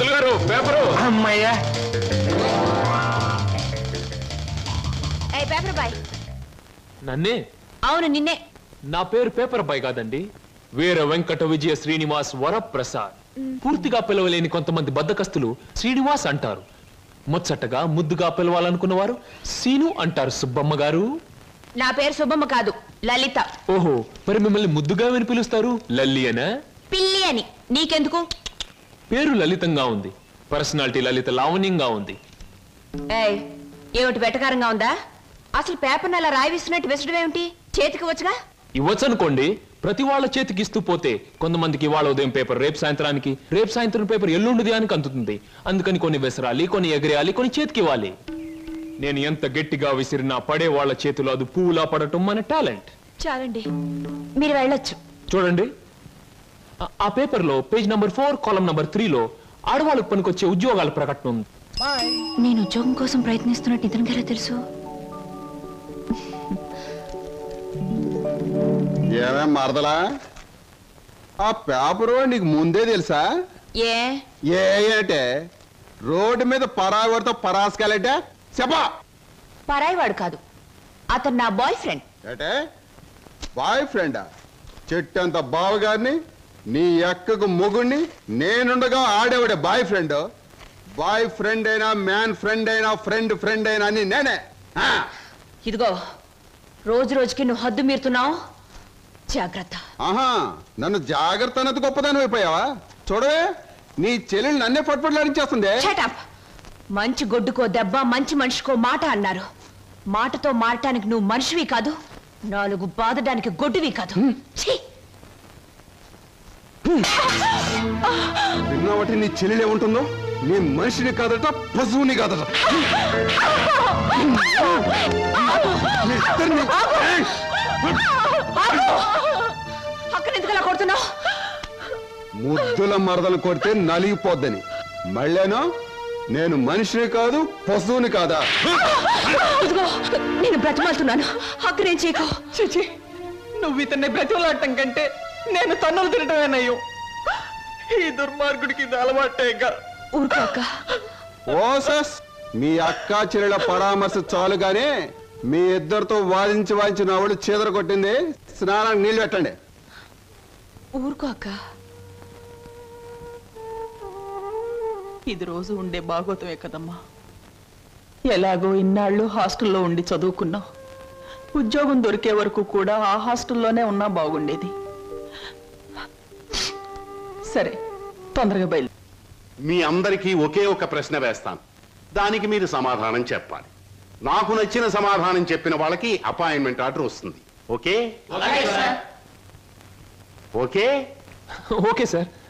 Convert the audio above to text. పంతులుగారు paper అమ్మయ్యా ఏ paper boy నన్నే అవును నిన్నే నా పేరు పేపర్ బాయ్ కాదండి వేరే వెంకట విజయ శ్రీనివాస్ వరప్రసాద్ పూర్తిగా పిలవలేని కొంతమంది బద్దకస్తులు శ్రీనివాస్ అంటారు ముచ్చటగా ముద్దుగా పిలవాలనుకున్న వారు సీను అంటారు సుబ్బమ్మ గారు నా పేరు సుబ్బమ్మ కాదు లలిత ఓహో మరి మిమ్మల్ని ముద్దుగా ఏమని పిలుస్తారు లల్లి అనా పిల్లి అని నీకెందుకు పేరు లలితంగా ఉంది పర్సనాలిటీ లలిత లావణ్యంగా ఉంది ఏయ్ ఏమిటి వెటకారంగా ఉందా అసలు పేపర్ అలా రాయిస్తున్నట్టు విసడమేమిటి చేతికి వచ్చగా ఇవ్వచ్చు అనుకోండి ప్రతి వాళ్ళ చేతికి ఇస్తూ పోతే కొంతమందికి ఇవాళ ఉదయం పేపర్ రేపు సాయంత్రం పేపర్ ఎల్లుండిది అని అందుతుంది అందుకని కొన్ని విసరాలి కొన్ని ఎగరేయాలి కొన్ని చేతికి ఇవ్వాలి నేను ఎంత గట్టిగా విసిరినా పడే వాళ్ళ చేతిలో అది పువ్వులా పడటం మన టాలెంట్ చాలండి మీరు వెళ్ళొచ్చు చూడండి ఆ పేపర్లో పేజ్ నంబర్ 4 కాలం నంబర్ 3లో ఆడవాళ్ళకు పనికొచ్చే ఉద్యోగాల ప్రకటన ఉంది నేను ఉద్యోగం కోసం ప్రయత్నిస్తున్నట్టు ఇతనికి ఎలా తెలుసు ఏమే మరదలా ఆ పేపరు నీకు ముందే తెలుసా ఏ ఏ ఏటే రోడ్డు మీద పరావాడితో పరాసుకాలంటే చెప్పా పరాయివాడు కాదు అతను నా బాయ్ ఫ్రెండ్ ఏటే బాయ్ ఫ్రెండా చెట్టంత బావగారిని నీ ఎక్కకు మొగుడిని నేనుండగా ఆడేవాడే బాయ్ ఫ్రెండ్ అయినా మ్యాన్ ఫ్రెండ్ అయినా ఫ్రెండ్ అయినా అని నేనే ఇదిగో రోజు రోజుకి నువ్వు హద్దు మీరుతున్నావు జాగ్రత్త ఆహా నన్ను జాగ్రత్త అన్నది గొప్పదాని అయిపోయావా చూడవే నీ చెల్లెలు నన్నే పట్టుపట్లాడించేస్తుంది మంచి గొడ్డుకో దెబ్బ మంచి మనిషికో మాట అన్నారు మాటతో మారటానికి నువ్వు మనిషివి కాదు నాలుగు బాధడానికి గొడ్డువి కాదు విన్నావటి నీ చెల్లెలు ఏముంటుందో నీ మనిషిని కాదట పశువుని కాదట ముద్దుల మరదలు కొడితే నలిగిపోద్దని మళ్ళేనో నేను మనిషిని కాదు పశువుని కాదా నేను బ్రతిమాలుతున్నాను అక్కడేం చేయకు చిచి నువ్వు ఇతన్ని బ్రతిమలాడటం కంటే నేను తన్నులు తినటమేనయ్యో ఈ దుర్మార్గుడికి ఇది అలవాటేగా మీ అక్క చెల్లెల పరామర్శ చాలుగానే మీ ఇద్దరితో వాదించి నా వాళ్ళు చీదర కొట్టింది స్నానానికి నీళ్లు పెట్టండి ఊరుకో అక్క ఇది రోజు ఉండే బాగోతమే కదమ్మా ఎలాగో ఇన్నాళ్ళు హాస్టల్లో ఉండి చదువుకున్నావు ఉద్యోగం దొరికే వరకు కూడా ఆ హాస్టల్లోనే ఉన్నా బాగుండేది సరే తొందరగా బయలు మీ అందరికీ ఒకే ఒక ప్రశ్న వేస్తాను దానికి మీరు సమాధానం చెప్పాలి నాకు నచ్చిన సమాధానం చెప్పిన వాళ్ళకి అపాయింట్మెంట్ ఆర్డర్ వస్తుంది ఓకే ఓకే ఓకే సార్